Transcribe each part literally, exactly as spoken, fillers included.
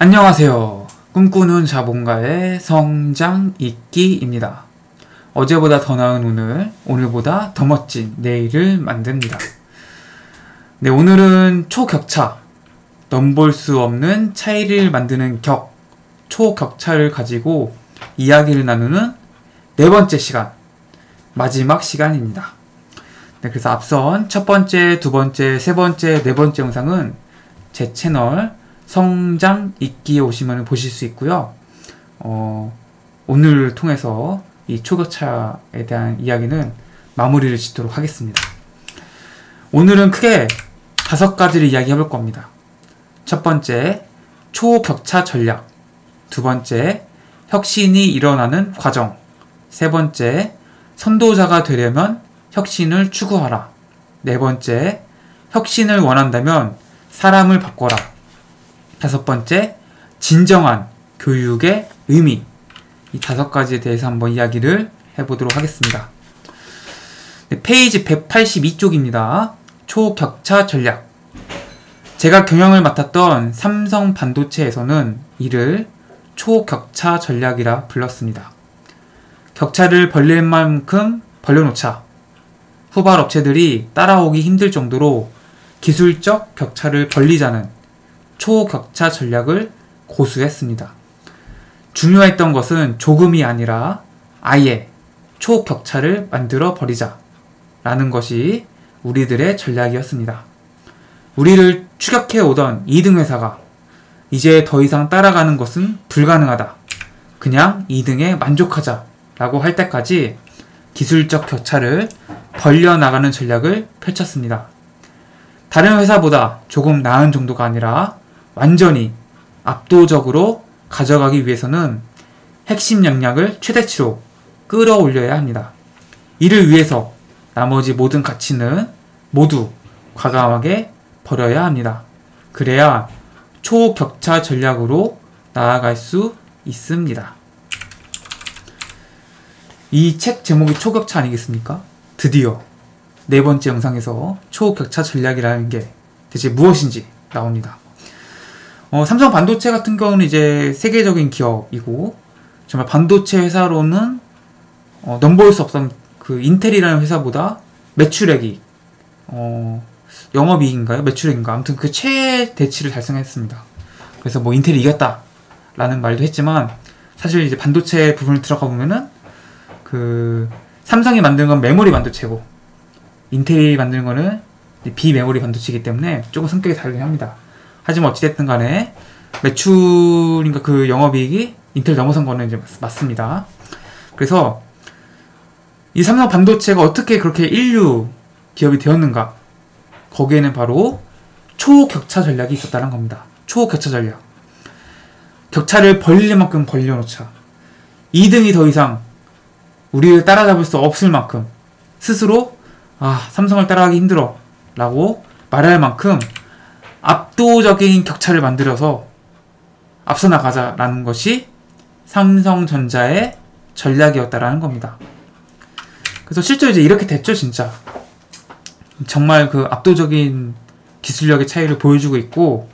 안녕하세요. 꿈꾸는 자본가의 성장읽기입니다. 어제보다 더 나은 오늘, 오늘보다 더 멋진 내일을 만듭니다. 네, 오늘은 초격차, 넘볼 수 없는 차이를 만드는 격, 초격차를 가지고 이야기를 나누는 네 번째 시간, 마지막 시간입니다. 네, 그래서 앞선 첫 번째, 두 번째, 세 번째, 네 번째 영상은 제 채널 성장읽기에 오시면 보실 수 있고요. 어, 오늘을 통해서 이 초격차에 대한 이야기는 마무리를 짓도록 하겠습니다. 오늘은 크게 다섯 가지를 이야기해 볼 겁니다. 첫 번째, 초격차 전략. 두 번째, 혁신이 일어나는 과정. 세 번째, 선도자가 되려면 혁신을 추구하라. 네 번째, 혁신을 원한다면 사람을 바꿔라. 다섯 번째, 진정한 교육의 의미. 이 다섯 가지에 대해서 한번 이야기를 해보도록 하겠습니다. 네, 페이지 백팔십이 쪽입니다. 초격차 전략. 제가 경영을 맡았던 삼성 반도체에서는 이를 초격차 전략이라 불렀습니다. 격차를 벌릴 만큼 벌려놓자. 후발 업체들이 따라오기 힘들 정도로 기술적 격차를 벌리자는 초격차 전략을 고수했습니다. 중요했던 것은 조금이 아니라 아예 초격차를 만들어 버리자 라는 것이 우리들의 전략이었습니다. 우리를 추격해 오던 이 등 회사가 이제 더 이상 따라가는 것은 불가능하다. 그냥 이 등에 만족하자 라고 할 때까지 기술적 격차를 벌려나가는 전략을 펼쳤습니다. 다른 회사보다 조금 나은 정도가 아니라 완전히 압도적으로 가져가기 위해서는 핵심 역량을 최대치로 끌어올려야 합니다. 이를 위해서 나머지 모든 가치는 모두 과감하게 버려야 합니다. 그래야 초격차 전략으로 나아갈 수 있습니다. 이 책 제목이 초격차 아니겠습니까? 드디어 네 번째 영상에서 초격차 전략이라는 게 대체 무엇인지 나옵니다. 어, 삼성 반도체 같은 경우는 이제 세계적인 기업이고, 정말 반도체 회사로는 어, 넘볼 수 없던 그 인텔이라는 회사보다 매출액이 어, 영업이익인가요? 매출액인가? 아무튼 그 최대치를 달성했습니다. 그래서 뭐 인텔이 이겼다라는 말도 했지만, 사실 이제 반도체 부분을 들어가 보면은 그 삼성이 만든 건 메모리 반도체고, 인텔이 만든 거는 비메모리 반도체이기 때문에 조금 성격이 다르긴 합니다. 하지만 어찌됐든 간에 매출인가 그 영업이익이 인텔 넘어선 거는 이제 맞습니다. 그래서 이 삼성 반도체가 어떻게 그렇게 인류 기업이 되었는가? 거기에는 바로 초격차 전략이 있었다는 겁니다. 초격차 전략. 격차를 벌릴 만큼 벌려놓자. 이 등이 더 이상 우리를 따라잡을 수 없을 만큼 스스로 아, 삼성을 따라가기 힘들어 라고 말할 만큼 압도적인 격차를 만들어서 앞서 나가자라는 것이 삼성전자의 전략이었다라는 겁니다. 그래서 실제로 이제 이렇게 됐죠, 진짜. 정말 그 압도적인 기술력의 차이를 보여주고 있고,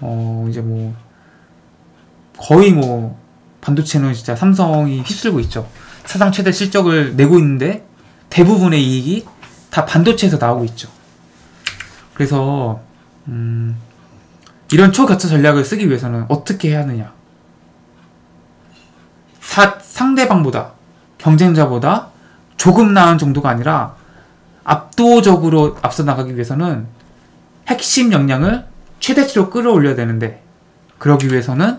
어, 이제 뭐, 거의 뭐, 반도체는 진짜 삼성이 휩쓸고 있죠. 사상 최대 실적을 내고 있는데 대부분의 이익이 다 반도체에서 나오고 있죠. 그래서, 음, 이런 초격차 전략을 쓰기 위해서는 어떻게 해야 하느냐. 사, 상대방보다, 경쟁자보다 조금 나은 정도가 아니라 압도적으로 앞서 나가기 위해서는 핵심 역량을 최대치로 끌어올려야 되는데, 그러기 위해서는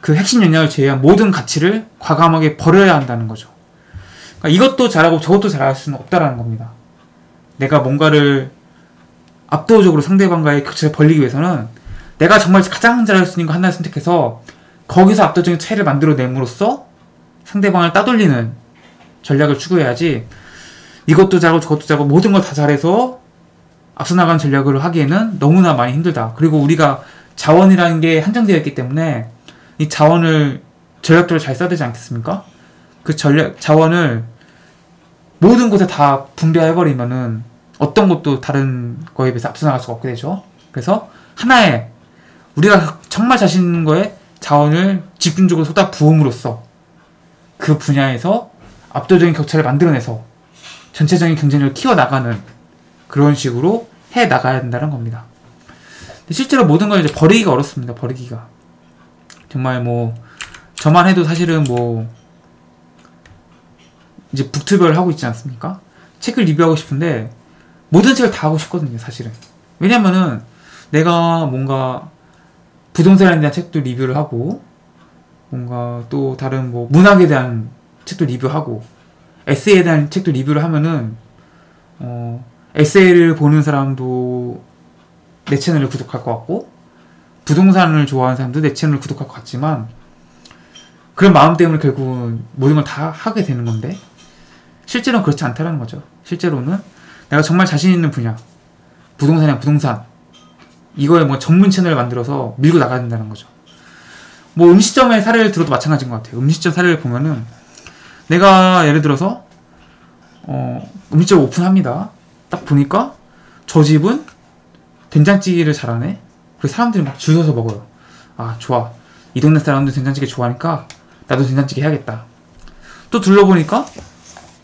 그 핵심 역량을 제외한 모든 가치를 과감하게 버려야 한다는 거죠. 그러니까 이것도 잘하고 저것도 잘할 수는 없다라는 겁니다. 내가 뭔가를 압도적으로 상대방과의 격차를 벌리기 위해서는 내가 정말 가장 잘할 수 있는 거 하나를 선택해서 거기서 압도적인 차이를 만들어냄으로써 상대방을 따돌리는 전략을 추구해야지, 이것도 잘하고 저것도 잘하고 모든 걸 다 잘해서 앞서 나가는 전략을 하기에는 너무나 많이 힘들다. 그리고 우리가 자원이라는 게 한정되어 있기 때문에 이 자원을 전략적으로 잘 써야 되지 않겠습니까? 그 전략, 자원을 모든 곳에 다 분배해버리면은 어떤 것도 다른 거에 비해서 앞서 나갈 수가 없게 되죠. 그래서 하나의 우리가 정말 자신 있는 거에 자원을 집중적으로 쏟아 부음으로써 그 분야에서 압도적인 격차를 만들어내서 전체적인 경쟁력을 키워나가는 그런 식으로 해나가야 된다는 겁니다. 근데 실제로 모든 걸 이제 버리기가 어렵습니다. 버리기가. 정말 뭐 저만 해도 사실은 뭐 이제 북튜버를 하고 있지 않습니까? 책을 리뷰하고 싶은데 모든 책을 다 하고 싶거든요, 사실은. 왜냐면은 내가 뭔가 부동산에 대한 책도 리뷰를 하고 뭔가 또 다른 뭐 문학에 대한 책도 리뷰하고 에세이에 대한 책도 리뷰를 하면은 어 에세이를 보는 사람도 내 채널을 구독할 것 같고 부동산을 좋아하는 사람도 내 채널을 구독할 것 같지만 그런 마음 때문에 결국은 모든 걸 다 하게 되는 건데 실제로는 그렇지 않다라는 거죠. 실제로는 내가 정말 자신 있는 분야 부동산이랑 부동산 이거에 뭐 전문 채널을 만들어서 밀고 나가야 된다는 거죠. 뭐 음식점의 사례를 들어도 마찬가지인 것 같아요. 음식점 사례를 보면은 내가 예를 들어서 어, 음식점 오픈합니다. 딱 보니까 저 집은 된장찌개를 잘하네. 그래서 사람들이 막 줄 서서 먹어요. 아 좋아. 이 동네 사람들 된장찌개 좋아하니까 나도 된장찌개 해야겠다. 또 둘러보니까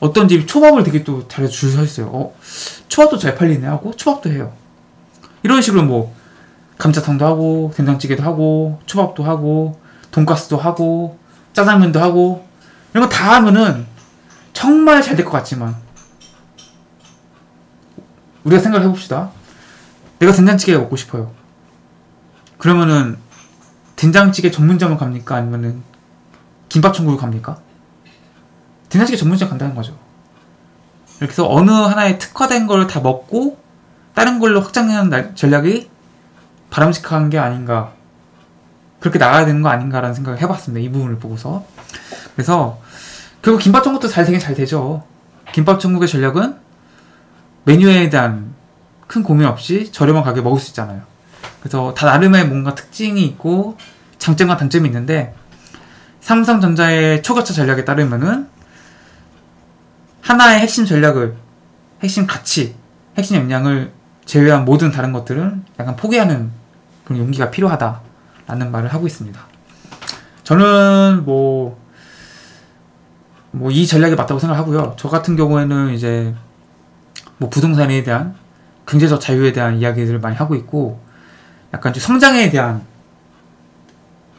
어떤 집이 초밥을 되게 또 잘해서 줄 서 있어요. 어, 초밥도 잘 팔리네 하고 초밥도 해요. 이런 식으로 뭐 감자탕도 하고 된장찌개도 하고 초밥도 하고 돈가스도 하고 짜장면도 하고 이런 거 다 하면은 정말 잘 될 것 같지만 우리가 생각을 해봅시다. 내가 된장찌개 먹고 싶어요. 그러면은 된장찌개 전문점을 갑니까? 아니면은 김밥천국을 갑니까? 된장찌개 전문점 간다는 거죠. 이렇게 해서 어느 하나에 특화된 걸 다 먹고 다른 걸로 확장하는 전략이 바람직한 게 아닌가, 그렇게 나가야 되는 거 아닌가라는 생각을 해봤습니다. 이 부분을 보고서. 그래서 결국 김밥천국도 잘 되긴 잘 되죠. 김밥천국의 전략은 메뉴에 대한 큰 고민 없이 저렴한 가격에 먹을 수 있잖아요. 그래서 다 나름의 뭔가 특징이 있고 장점과 단점이 있는데 삼성전자의 초격차 전략에 따르면은 하나의 핵심 전략을, 핵심 가치, 핵심 역량을 제외한 모든 다른 것들은 약간 포기하는 그런 용기가 필요하다라는 말을 하고 있습니다. 저는 뭐 뭐 이 전략이 맞다고 생각하고요. 저 같은 경우에는 이제 뭐 부동산에 대한 경제적 자유에 대한 이야기들을 많이 하고 있고 약간 좀 성장에 대한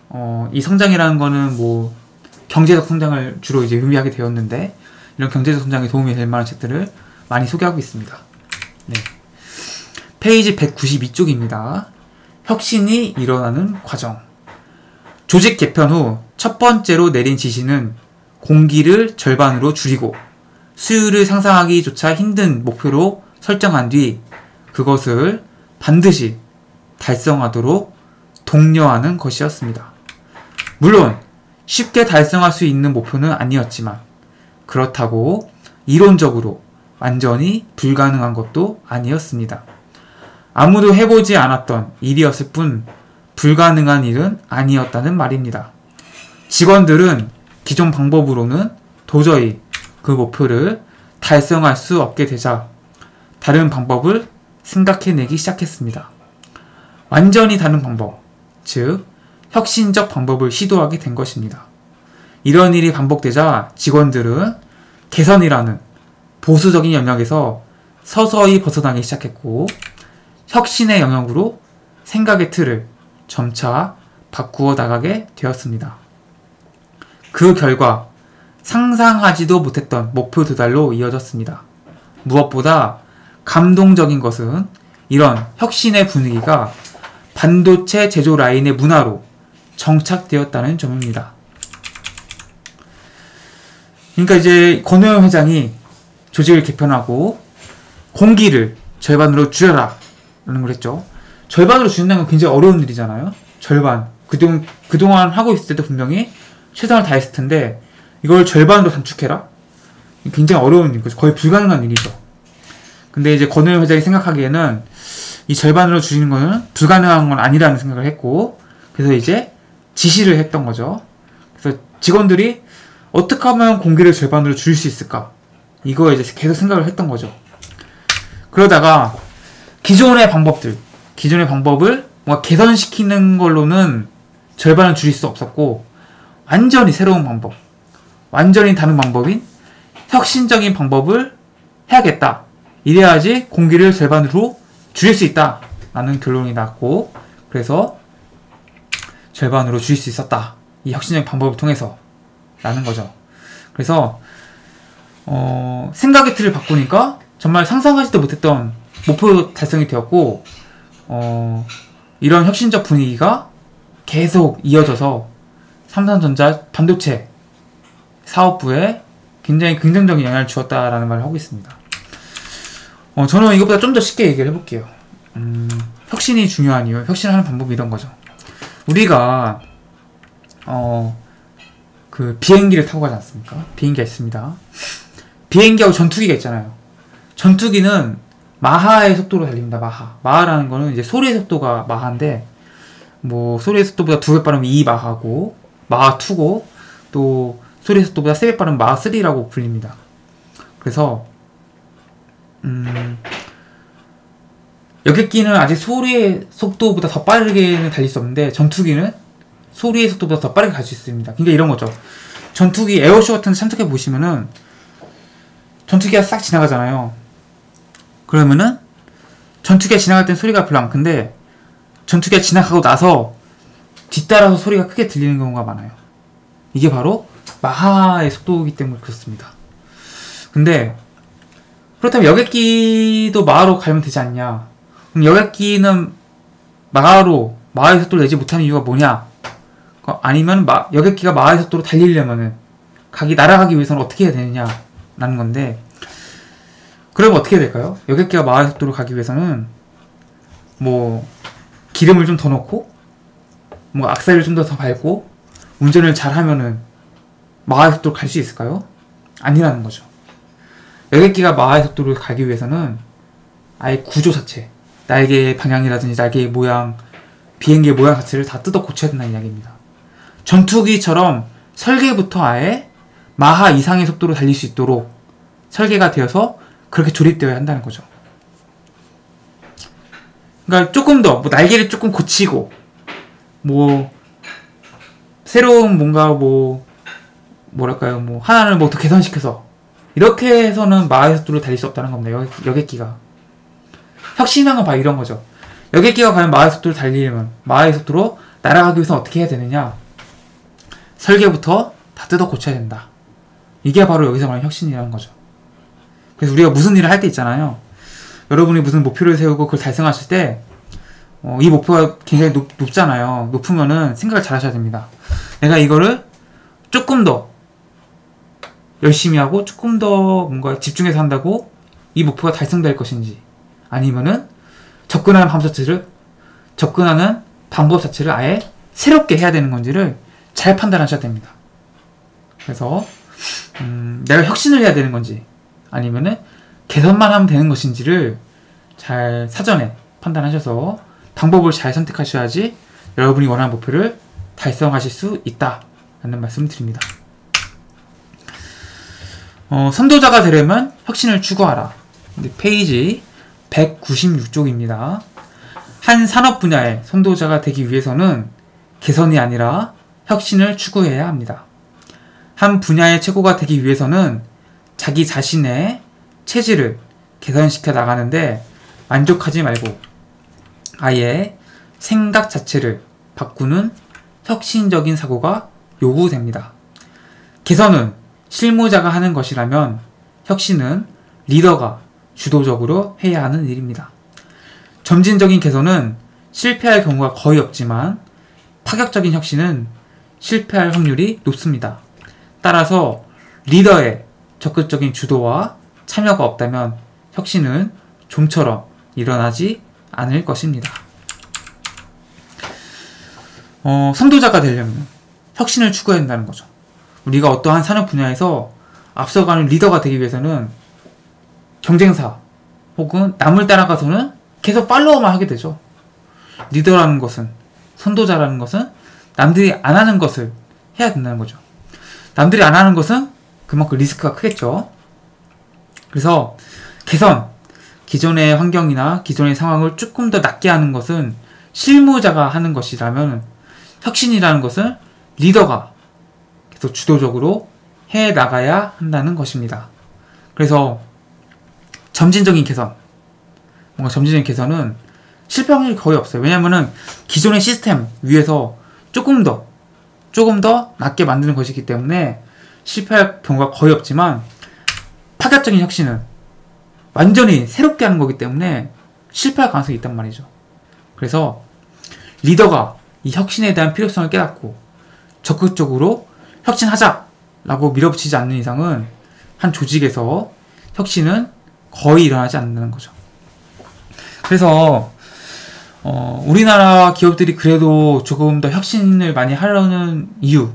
어, 이 성장이라는 거는 뭐 경제적 성장을 주로 이제 의미하게 되었는데 이런 경제적 성장에 도움이 될 만한 책들을 많이 소개하고 있습니다. 네. 페이지 백구십이 쪽입니다. 혁신이 일어나는 과정. 조직 개편 후 첫 번째로 내린 지시는 공기를 절반으로 줄이고 수율을 상상하기조차 힘든 목표로 설정한 뒤 그것을 반드시 달성하도록 독려하는 것이었습니다. 물론 쉽게 달성할 수 있는 목표는 아니었지만 그렇다고 이론적으로 완전히 불가능한 것도 아니었습니다. 아무도 해보지 않았던 일이었을 뿐 불가능한 일은 아니었다는 말입니다. 직원들은 기존 방법으로는 도저히 그 목표를 달성할 수 없게 되자 다른 방법을 생각해내기 시작했습니다. 완전히 다른 방법, 즉 혁신적 방법을 시도하게 된 것입니다. 이런 일이 반복되자 직원들은 개선이라는 보수적인 영역에서 서서히 벗어나기 시작했고 혁신의 영역으로 생각의 틀을 점차 바꾸어 나가게 되었습니다. 그 결과 상상하지도 못했던 목표 도달로 이어졌습니다. 무엇보다 감동적인 것은 이런 혁신의 분위기가 반도체 제조 라인의 문화로 정착되었다는 점입니다. 그러니까 이제 권오현 회장이 조직을 개편하고 공기를 절반으로 줄여라 라는 걸 했죠. 절반으로 줄인다는 건 굉장히 어려운 일이잖아요. 절반. 그동, 그동안 하고 있을 때도 분명히 최선을 다했을 텐데 이걸 절반으로 단축해라? 굉장히 어려운 일이죠. 거의 불가능한 일이죠. 근데 이제 권오현 회장이 생각하기에는 이 절반으로 줄이는 거는 불가능한 건 아니라는 생각을 했고 그래서 이제 지시를 했던 거죠. 그래서 직원들이 어떻게 하면 공기를 절반으로 줄일 수 있을까? 이거 이제 계속 생각을 했던 거죠. 그러다가 기존의 방법들, 기존의 방법을 뭔가 개선시키는 걸로는 절반을 줄일 수 없었고, 완전히 새로운 방법, 완전히 다른 방법인 혁신적인 방법을 해야겠다. 이래야지 공기를 절반으로 줄일 수 있다 라는 결론이 났고, 그래서 절반으로 줄일 수 있었다, 이 혁신적인 방법을 통해서 라는 거죠. 그래서 어, 생각의 틀을 바꾸니까 정말 상상하지도 못했던 목표 달성이 되었고, 어, 이런 혁신적 분위기가 계속 이어져서 삼성전자 반도체 사업부에 굉장히 긍정적인 영향을 주었다라는 말을 하고 있습니다. 어, 저는 이것보다 좀 더 쉽게 얘기를 해볼게요. 음, 혁신이 중요한 이유, 혁신하는 방법이 이런 거죠. 우리가 어, 그 비행기를 타고 가지 않습니까? 비행기가 있습니다. 비행기하고 전투기가 있잖아요. 전투기는 마하의 속도로 달립니다. 마하. 마하라는 거는 이제 소리의 속도가 마하인데, 뭐 소리의 속도보다 두 배 빠르면 이 마하고 마하 투고, 또 소리의 속도보다 세 배 빠르면 마하 쓰리라고 불립니다. 그래서 음, 여객기는 아직 소리의 속도보다 더 빠르게는 달릴 수 없는데, 전투기는 소리의 속도보다 더 빠르게 갈 수 있습니다. 그러니까 이런 거죠. 전투기 에어쇼 같은 데 참석해 보시면은 전투기가 싹 지나가잖아요. 그러면은 전투기가 지나갈 땐 소리가 별로 안 큰데, 전투기가 지나가고 나서 뒤따라서 소리가 크게 들리는 경우가 많아요. 이게 바로 마하의 속도이기 때문에 그렇습니다. 근데 그렇다면 여객기도 마하로 가면 되지 않냐? 그럼 여객기는 마하로, 마하의 속도를 내지 못하는 이유가 뭐냐? 아니면 마, 여객기가 마하의 속도로 달리려면은 가기 날아가기 위해서는 어떻게 해야 되느냐라는 건데, 그러면 어떻게 해야 될까요? 여객기가 마하의 속도로 가기 위해서는 뭐 기름을 좀 더 넣고, 뭐 악셀을 좀 더 더 밟고 운전을 잘하면은 마하의 속도로 갈 수 있을까요? 아니라는 거죠. 여객기가 마하의 속도로 가기 위해서는 아예 구조 자체, 날개의 방향이라든지 날개의 모양, 비행기의 모양 자체를 다 뜯어 고쳐야 된다는 이야기입니다. 전투기처럼 설계부터 아예 마하 이상의 속도로 달릴 수 있도록 설계가 되어서 그렇게 조립되어야 한다는 거죠. 그러니까 조금 더 뭐 날개를 조금 고치고, 뭐 새로운 뭔가 뭐 뭐랄까요 뭐 하나를 뭐 더 개선시켜서 이렇게 해서는 마하의 속도로 달릴 수 없다는 겁니다. 여객기가 혁신한 건 바로 이런 거죠. 여객기가 과연 마하의 속도로 달리려면, 마하의 속도로 날아가기 위해서는 어떻게 해야 되느냐? 설계부터 다 뜯어 고쳐야 된다. 이게 바로 여기서 말하는 혁신이라는 거죠. 그래서 우리가 무슨 일을 할 때 있잖아요, 여러분이 무슨 목표를 세우고 그걸 달성하실 때 어, 이 목표가 굉장히 높, 높잖아요. 높으면은 생각을 잘 하셔야 됩니다. 내가 이거를 조금 더 열심히 하고 조금 더 뭔가 집중해서 한다고 이 목표가 달성될 것인지, 아니면은 접근하는 방법 자체를 접근하는 방법 자체를 아예 새롭게 해야 되는 건지를 잘 판단하셔야 됩니다. 그래서 음, 내가 혁신을 해야 되는 건지 아니면은 개선만 하면 되는 것인지를 잘 사전에 판단하셔서 방법을 잘 선택하셔야지 여러분이 원하는 목표를 달성하실 수 있다라는 말씀을 드립니다. 어, 선도자가 되려면 혁신을 추구하라. 근데 페이지 백구십육 쪽입니다. 한 산업 분야의 선도자가 되기 위해서는 개선이 아니라 혁신을 추구해야 합니다. 한 분야의 최고가 되기 위해서는 자기 자신의 체질을 개선시켜 나가는데 만족하지 말고 아예 생각 자체를 바꾸는 혁신적인 사고가 요구됩니다. 개선은 실무자가 하는 것이라면 혁신은 리더가 주도적으로 해야 하는 일입니다. 점진적인 개선은 실패할 경우가 거의 없지만 파격적인 혁신은 실패할 확률이 높습니다. 따라서 리더의 적극적인 주도와 참여가 없다면 혁신은 좀처럼 일어나지 않을 것입니다. 어, 선도자가 되려면 혁신을 추구해야 한다는 거죠. 우리가 어떠한 산업 분야에서 앞서가는 리더가 되기 위해서는 경쟁사 혹은 남을 따라가서는 계속 팔로워만 하게 되죠. 리더라는 것은, 선도자라는 것은 남들이 안 하는 것을 해야 된다는 거죠. 남들이 안 하는 것은 그만큼 리스크가 크겠죠. 그래서 개선, 기존의 환경이나 기존의 상황을 조금 더 낫게 하는 것은 실무자가 하는 것이라면 혁신이라는 것은 리더가 계속 주도적으로 해나가야 한다는 것입니다. 그래서 점진적인 개선, 뭔가 점진적인 개선은 실패 확률이 거의 없어요. 왜냐하면은 기존의 시스템 위에서 조금 더 조금 더 낮게 만드는 것이기 때문에 실패할 경우가 거의 없지만, 파격적인 혁신은 완전히 새롭게 하는 거기 때문에 실패할 가능성이 있단 말이죠. 그래서 리더가 이 혁신에 대한 필요성을 깨닫고 적극적으로 혁신하자라고 밀어붙이지 않는 이상은 한 조직에서 혁신은 거의 일어나지 않는다는 거죠. 그래서 어, 우리나라 기업들이 그래도 조금 더 혁신을 많이 하려는 이유,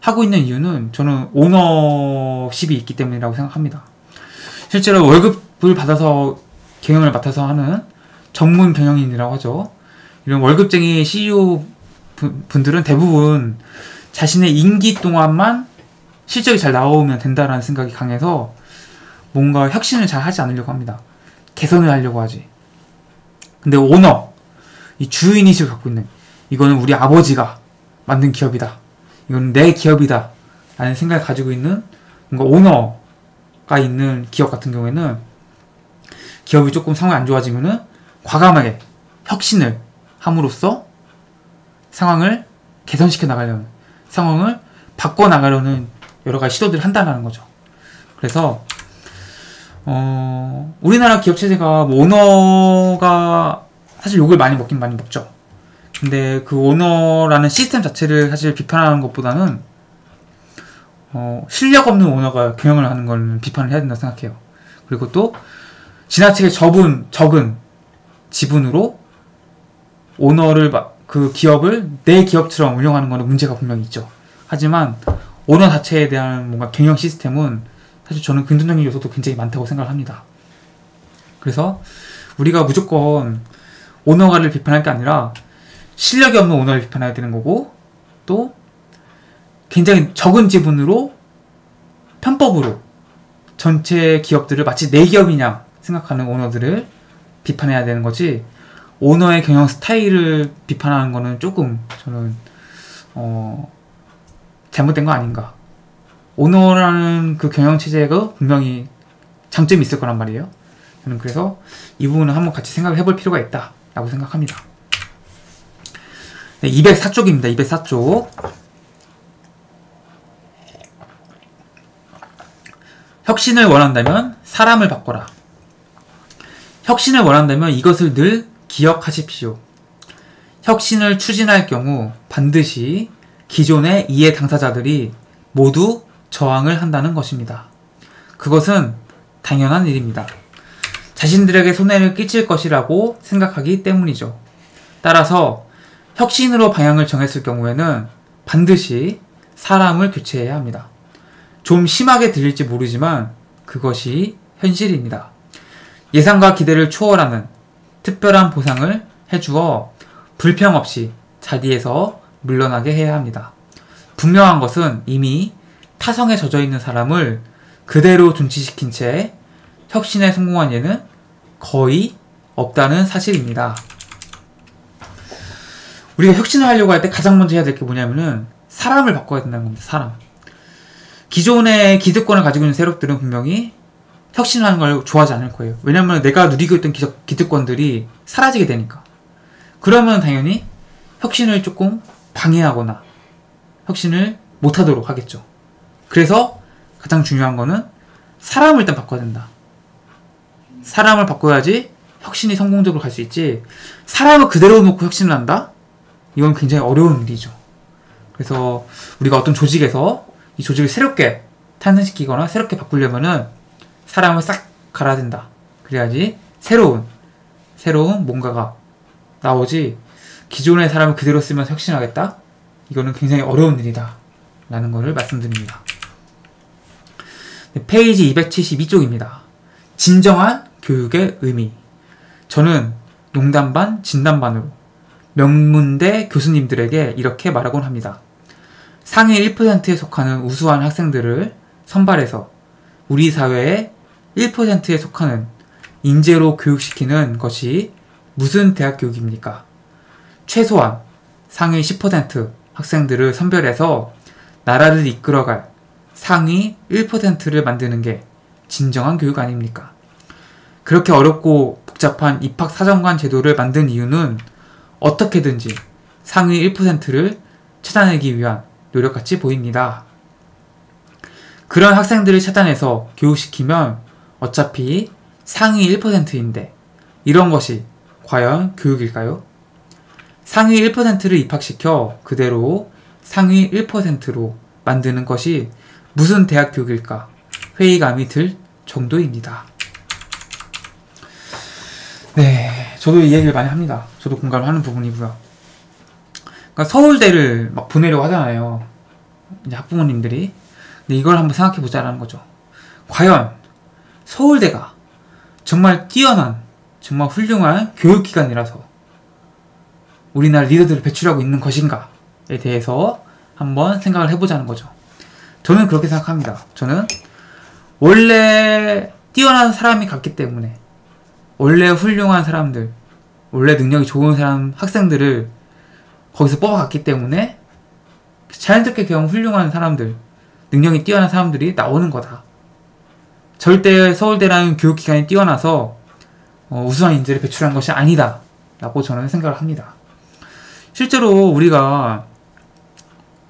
하고 있는 이유는 저는 오너십이 있기 때문이라고 생각합니다. 실제로 월급을 받아서 경영을 맡아서 하는 전문 경영인이라고 하죠. 이런 월급쟁이 씨이오 분들은 대부분 자신의 임기 동안만 실적이 잘 나오면 된다라는 생각이 강해서 뭔가 혁신을 잘 하지 않으려고 합니다. 개선을 하려고 하지. 근데 오너, 이 주인의식을 갖고 있는, 이거는 우리 아버지가 만든 기업이다, 이건 내 기업이다 라는 생각을 가지고 있는 뭔가 오너가 있는 기업 같은 경우에는 기업이 조금 상황이 안 좋아지면은 과감하게 혁신을 함으로써 상황을 개선시켜 나가려는, 상황을 바꿔나가려는 여러가지 시도들을 한다는 거죠. 그래서 어, 우리나라 기업 체제가 뭐 오너가 사실 욕을 많이 먹긴 많이 먹죠. 근데 그 오너라는 시스템 자체를 사실 비판하는 것보다는 어, 실력 없는 오너가 경영을 하는 걸 비판을 해야 된다고 생각해요. 그리고 또 지나치게 적은, 적은 지분으로 오너를, 그 기업을 내 기업처럼 운영하는 거는 문제가 분명히 있죠. 하지만 오너 자체에 대한 뭔가 경영 시스템은 사실 저는 긍정적인 요소도 굉장히 많다고 생각합니다. 그래서 우리가 무조건 오너가를 비판할 게 아니라 실력이 없는 오너를 비판해야 되는 거고, 또 굉장히 적은 지분으로 편법으로 전체 기업들을 마치 내 기업이냐 생각하는 오너들을 비판해야 되는 거지, 오너의 경영 스타일을 비판하는 거는 조금 저는 어 잘못된 거 아닌가. 오너라는 그 경영체제가 분명히 장점이 있을 거란 말이에요. 저는 그래서 이 부분을 한번 같이 생각을 해볼 필요가 있다 라고 생각합니다. 네, 이백사 쪽입니다. 이백사 쪽. 혁신을 원한다면 사람을 바꿔라. 혁신을 원한다면 이것을 늘 기억하십시오. 혁신을 추진할 경우 반드시 기존의 이해 당사자들이 모두 저항을 한다는 것입니다. 그것은 당연한 일입니다. 자신들에게 손해를 끼칠 것이라고 생각하기 때문이죠. 따라서 혁신으로 방향을 정했을 경우에는 반드시 사람을 교체해야 합니다. 좀 심하게 들릴지 모르지만 그것이 현실입니다. 예상과 기대를 초월하는 특별한 보상을 해주어 불평 없이 자리에서 물러나게 해야 합니다. 분명한 것은 이미 타성에 젖어있는 사람을 그대로 존치시킨 채 혁신에 성공한 예는 거의 없다는 사실입니다. 우리가 혁신을 하려고 할 때 가장 먼저 해야 될 게 뭐냐면은 사람을 바꿔야 된다는 겁니다. 사람. 기존의 기득권을 가지고 있는 세력들은 분명히 혁신을 하는 걸 좋아하지 않을 거예요. 왜냐면 내가 누리고 있던 기득권들이 사라지게 되니까. 그러면 당연히 혁신을 조금 방해하거나 혁신을 못하도록 하겠죠. 그래서 가장 중요한 거는 사람을 일단 바꿔야 된다. 사람을 바꿔야지 혁신이 성공적으로 갈 수 있지, 사람을 그대로 놓고 혁신을 한다? 이건 굉장히 어려운 일이죠. 그래서 우리가 어떤 조직에서 이 조직을 새롭게 탄생시키거나 새롭게 바꾸려면은 사람을 싹 갈아야 된다. 그래야지 새로운 새로운 뭔가가 나오지, 기존의 사람을 그대로 쓰면서 혁신하겠다? 이거는 굉장히 어려운 일이다 라는 것을 말씀드립니다. 페이지 이백칠십이 쪽입니다. 진정한 교육의 의미. 저는 농담 반 진담 반으로 명문대 교수님들에게 이렇게 말하곤 합니다. 상위 일 퍼센트에 속하는 우수한 학생들을 선발해서 우리 사회의 일 퍼센트에 속하는 인재로 교육시키는 것이 무슨 대학 교육입니까? 최소한 상위 십 퍼센트 학생들을 선별해서 나라를 이끌어갈 상위 일 퍼센트를 만드는 게 진정한 교육 아닙니까? 그렇게 어렵고 복잡한 입학사정관 제도를 만든 이유는 어떻게든지 상위 일 퍼센트를 찾아내기 위한 노력같이 보입니다. 그런 학생들을 찾아내서 교육시키면 어차피 상위 일 퍼센트인데 이런 것이 과연 교육일까요? 상위 일 퍼센트를 입학시켜 그대로 상위 일 퍼센트로 만드는 것이 무슨 대학 교육일까 회의감이 들 정도입니다. 네, 저도 이 얘기를 많이 합니다. 저도 공감하는 부분이고요. 그러니까 서울대를 막 보내려고 하잖아요, 이제 학부모님들이. 근데 이걸 한번 생각해보자라는 거죠. 과연 서울대가 정말 뛰어난, 정말 훌륭한 교육기관이라서 우리나라 리더들을 배출하고 있는 것인가에 대해서 한번 생각을 해보자는 거죠. 저는 그렇게 생각합니다. 저는 원래 뛰어난 사람이 같기 때문에 원래 훌륭한 사람들, 원래 능력이 좋은 사람, 학생들을 거기서 뽑아갔기 때문에 자연스럽게 그냥 훌륭한 사람들, 능력이 뛰어난 사람들이 나오는 거다. 절대 서울대라는 교육기관이 뛰어나서 우수한 인재를 배출한 것이 아니다 라고 저는 생각을 합니다. 실제로 우리가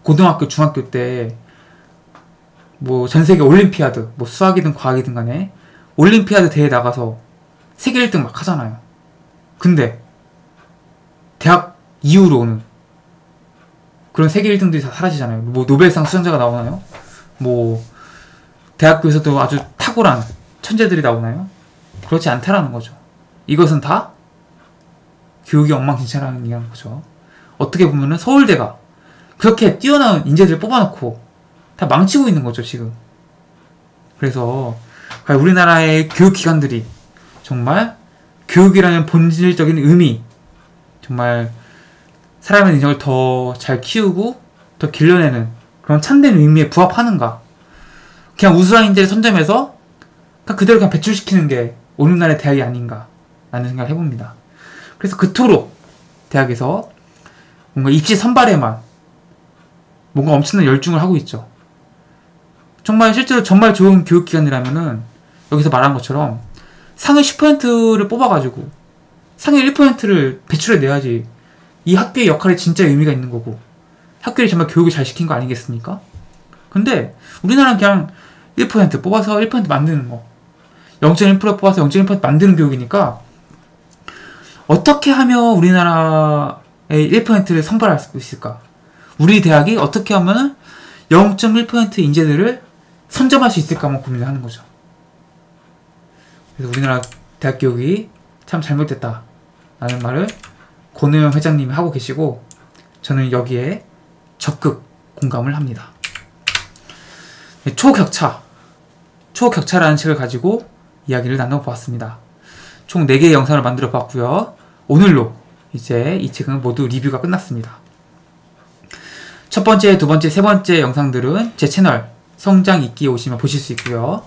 고등학교, 중학교 때 뭐 전세계 올림피아드, 뭐 수학이든 과학이든 간에 올림피아드 대회 나가서 세계 일 등 막 하잖아요. 근데 대학 이후로 오는 그런 세계 일 등들이 다 사라지잖아요. 뭐 노벨상 수상자가 나오나요? 뭐 대학교에서도 아주 탁월한 천재들이 나오나요? 그렇지 않다라는 거죠. 이것은 다 교육이 엉망진창이라는 이야기인 거죠. 어떻게 보면은 서울대가 그렇게 뛰어난 인재들을 뽑아놓고 다 망치고 있는 거죠, 지금. 그래서 과연 우리나라의 교육기관들이 정말 교육이라는 본질적인 의미, 정말 사람의 능력을 더 잘 키우고 더 길러내는 그런 참된 의미에 부합하는가, 그냥 우수한 인재를 선점해서 그대로 그냥 배출시키는 게 오늘날의 대학이 아닌가 라는 생각을 해봅니다. 그래서 그토록 대학에서 뭔가 입시 선발에만 뭔가 엄청난 열중을 하고 있죠. 정말 실제로 정말 좋은 교육기관이라면은 여기서 말한 것처럼 상위 십 퍼센트를 뽑아가지고 상위 일 퍼센트를 배출해내야지 이 학교의 역할에 진짜 의미가 있는 거고 학교를 정말 교육을 잘 시킨 거 아니겠습니까? 근데 우리나라는 그냥 일 퍼센트 뽑아서 일 퍼센트 만드는 거, 영 점 일 퍼센트 뽑아서 영 점 일 퍼센트 만드는 교육이니까 어떻게 하면 우리나라의 일 퍼센트를 선발할 수 있을까? 우리 대학이 어떻게 하면 영 점 일 퍼센트 인재들을 선점할 수 있을까 한번 고민을 하는 거죠. 그래서 우리나라 대학 교육이 참 잘못됐다 라는 말을 권오현 회장님이 하고 계시고 저는 여기에 적극 공감을 합니다. 초격차, 초격차라는 책을 가지고 이야기를 나눠보았습니다. 총 네 개의 영상을 만들어 봤고요. 오늘로 이제 이 책은 모두 리뷰가 끝났습니다. 첫 번째, 두 번째, 세 번째 영상들은 제 채널 성장읽기에 오시면 보실 수 있고요.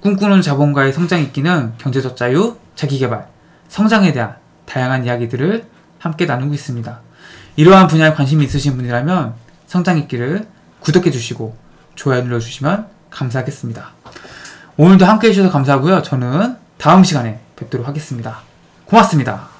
꿈꾸는 자본가의 성장읽기는 경제적 자유, 자기개발, 성장에 대한 다양한 이야기들을 함께 나누고 있습니다. 이러한 분야에 관심이 있으신 분이라면 성장읽기를 구독해 주시고 좋아요 눌러주시면 감사하겠습니다. 오늘도 함께 해주셔서 감사하고요. 저는 다음 시간에 뵙도록 하겠습니다. 고맙습니다.